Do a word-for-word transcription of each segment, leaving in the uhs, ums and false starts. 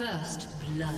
First blood.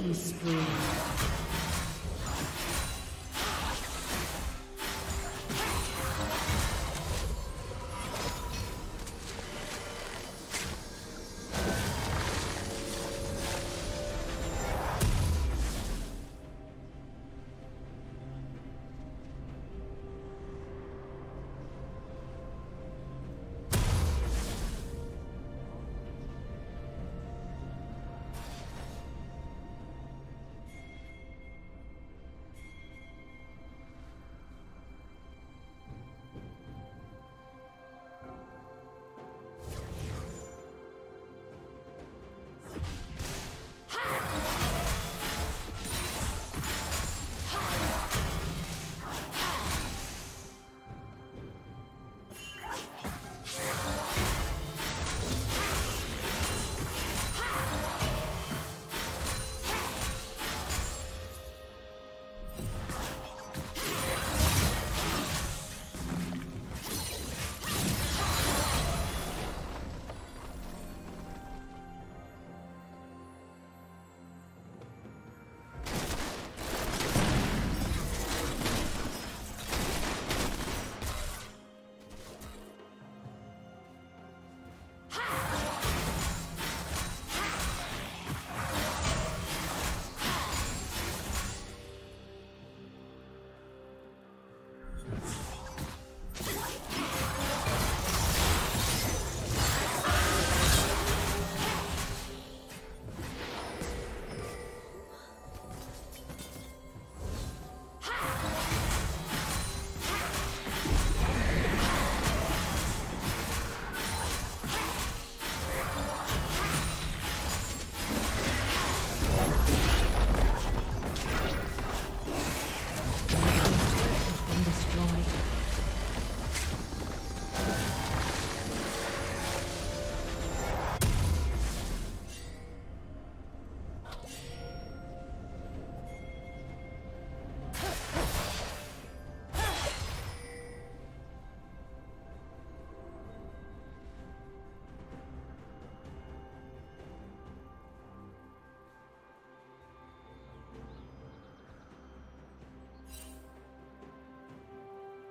Killing spree.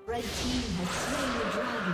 Red team has slain the dragon.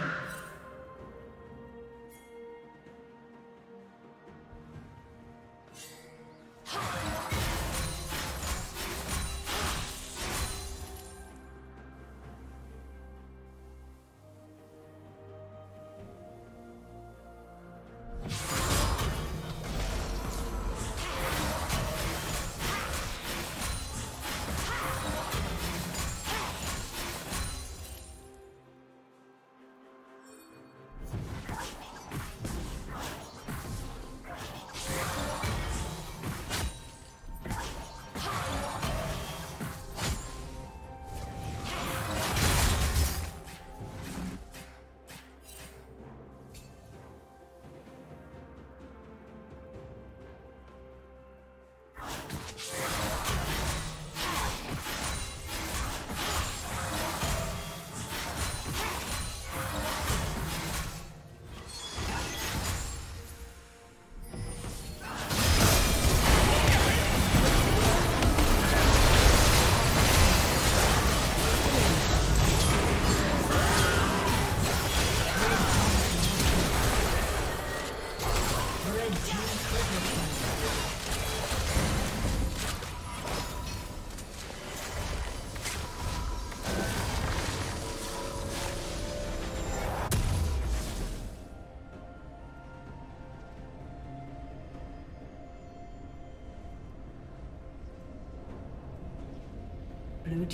Blue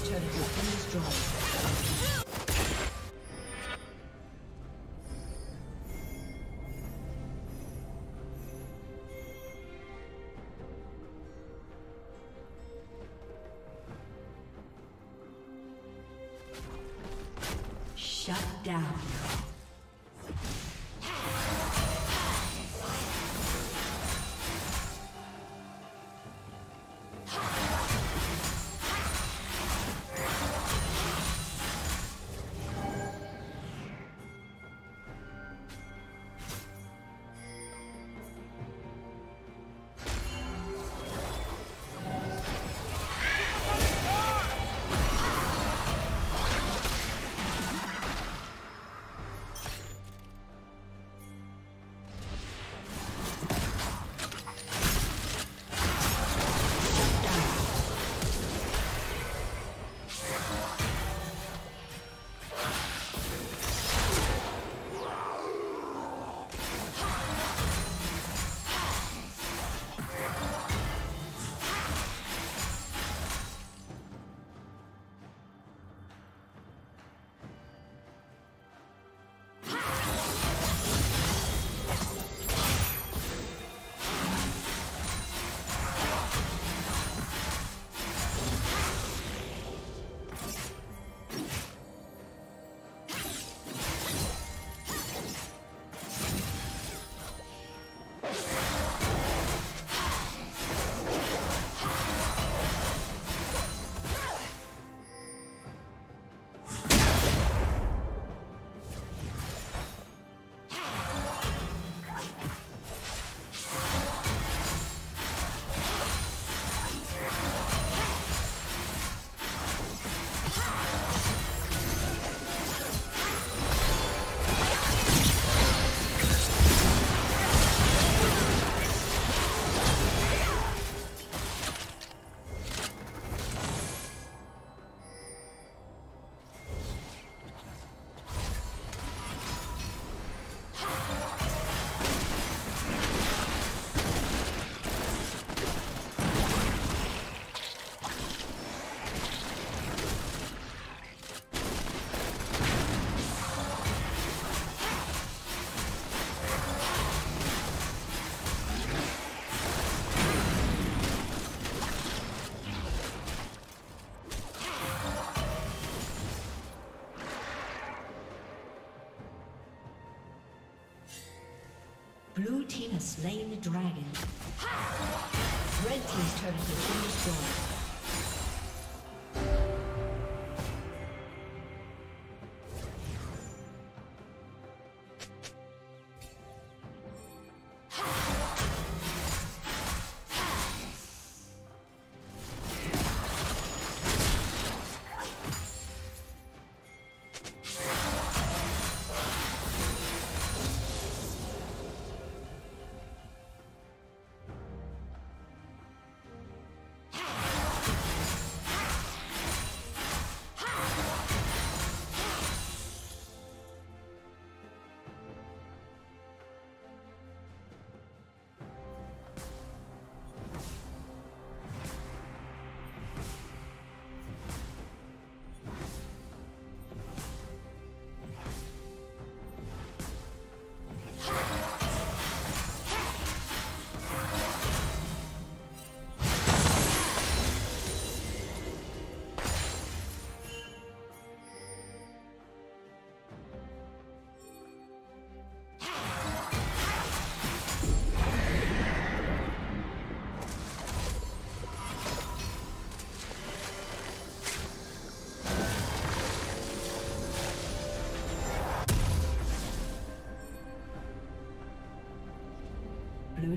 team's turret has been destroyed. Shut down. Blue team has slain the dragon. Red team's turret has been destroyed. Blue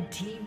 Red team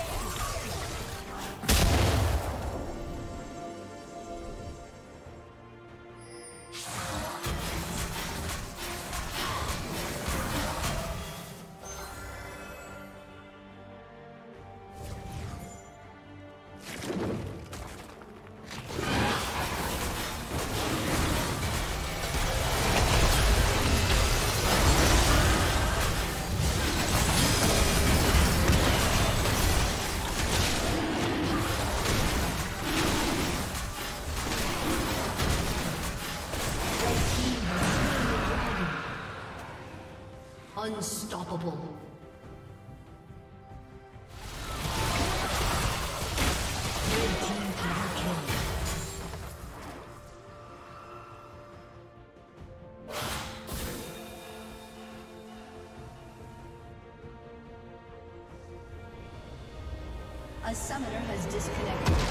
unstoppable. A summoner has disconnected.